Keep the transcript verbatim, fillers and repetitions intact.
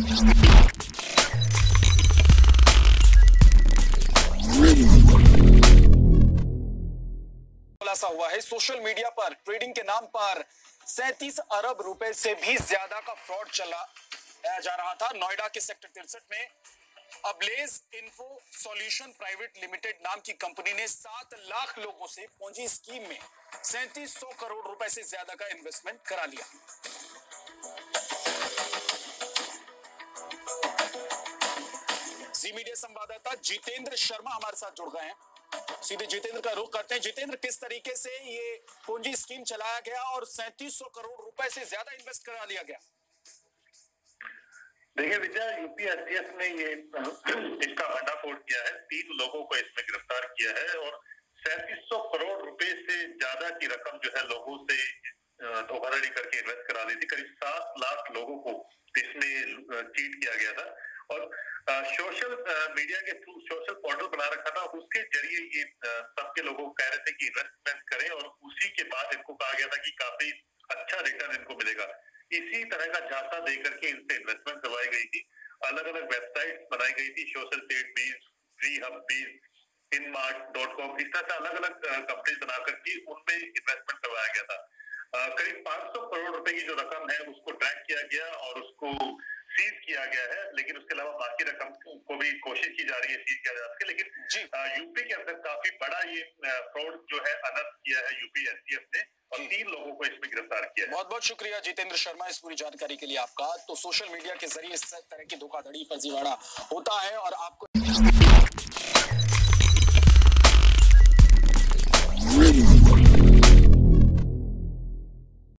खुलासा हुआ है सोशल मीडिया पर ट्रेडिंग के नाम पर सैंतीस अरब रुपए से भी ज्यादा का फ्रॉड चलाया जा रहा था। नोएडा के सेक्टर तिरसठ में Ablaze info solution private limited नाम की कंपनी ने सात लाख लोगों से पूंजी स्कीम में सैंतीस सौ करोड़ रुपए से ज्यादा का इन्वेस्टमेंट करा लिया। जी मीडिया संवाददाता जितेंद्र शर्मा हमारे साथ जुड़ गए हैं। सीधे जितेंद्र का रुख करते हैं। जितेंद्र, किस तरीके से ये पूंजी स्कीम चलाया गया और सैंतीस सौ करोड़ रुपए से ज्यादा इन्वेस्ट करा लिया गया? देखिए विद्या, यूपीएसटीएस ने ये इसका भंडाफोड़ किया है। तीन लोगों को इसमें गिरफ्तार किया है और सैंतीस सौ करोड़ रुपए से ज्यादा की रकम जो है लोगों से धोखाधड़ी करके इन्वेस्ट करा दी थी। करीब सात लाख लोगों को इसमें चीट किया गया था और सोशल मीडिया के थ्रू सोशल पोर्टल बना रखा था, उसके जरिए ये सबके लोगों को कह रहे थे कि इन्वेस्टमेंट करें और उसी के बाद इनको कहा गया था कि काफी अच्छा रिटर्न इनको मिलेगा। इसी तरह का झांसा देकर के इनसे इन्वेस्टमेंट करवाई गई थी। अलग अलग वेबसाइट्स बनाई गई थी, social paid biz, free hub biz, inmart dot com, इस तरह से अलग अलग कंपनी बनाकर के उनमें इन्वेस्टमेंट करवाया गया था। करीब पाँच सौ करोड़ रुपए की जो रकम है उसको ट्रैक किया गया और उसको सीज किया गया है, लेकिन उसके अलावा बाकी रकम को भी कोशिश की जा रही है सीज किया जा सके। लेकिन यूपी के अंदर काफी बड़ा ये फ्रॉड जो है अनर्थ किया है यूपीएसटीएस ने और तीन लोगों को इसमें गिरफ्तार किया है। बहुत बहुत शुक्रिया जितेंद्र शर्मा इस पूरी जानकारी के लिए आपका। तो सोशल मीडिया के जरिए इस तरह की धोखाधड़ी, फर्जीवाड़ा होता है और आपको